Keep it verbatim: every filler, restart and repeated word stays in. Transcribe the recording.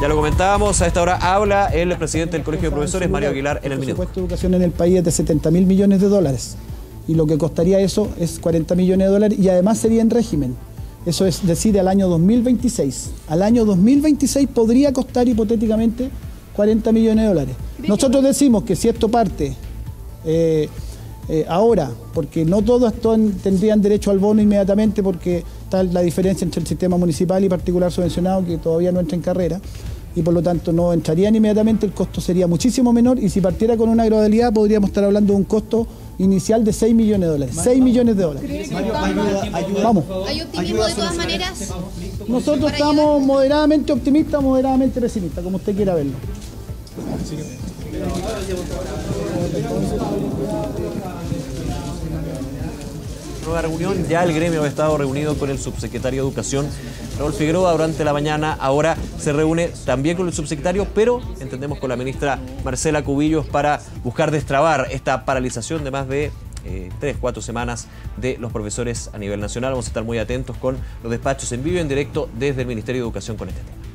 Ya lo comentábamos, a esta hora habla el presidente del Colegio de Profesores, Mario Aguilar, en el minuto. El presupuesto de educación en el país es de setenta mil millones de dólares. Y lo que costaría eso es cuarenta millones de dólares y además sería en régimen. Eso es decir, al año dos mil veintiséis. Al año dos mil veintiséis podría costar hipotéticamente cuarenta millones de dólares. Nosotros decimos que si esto parte eh, eh, ahora, porque no todos tendrían derecho al bono inmediatamente porque está la diferencia entre el sistema municipal y particular subvencionado que todavía no entra en carrera y por lo tanto no entrarían inmediatamente, el costo sería muchísimo menor y si partiera con una gradualidad podríamos estar hablando de un costo inicial de seis millones de dólares. seis millones de dólares. Mario, ayuda, vamos. Hay optimismo de todas maneras. Nosotros estamos moderadamente optimistas, moderadamente pesimistas, como usted quiera verlo. Nueva reunión, ya el gremio ha estado reunido con el subsecretario de Educación, Raúl Figueroa, durante la mañana. Ahora se reúne también con el subsecretario, pero entendemos con la ministra Marcela Cubillos para buscar destrabar esta paralización de más de eh, tres, cuatro semanas de los profesores a nivel nacional. Vamos a estar muy atentos con los despachos en vivo y en directo desde el Ministerio de Educación con este tema.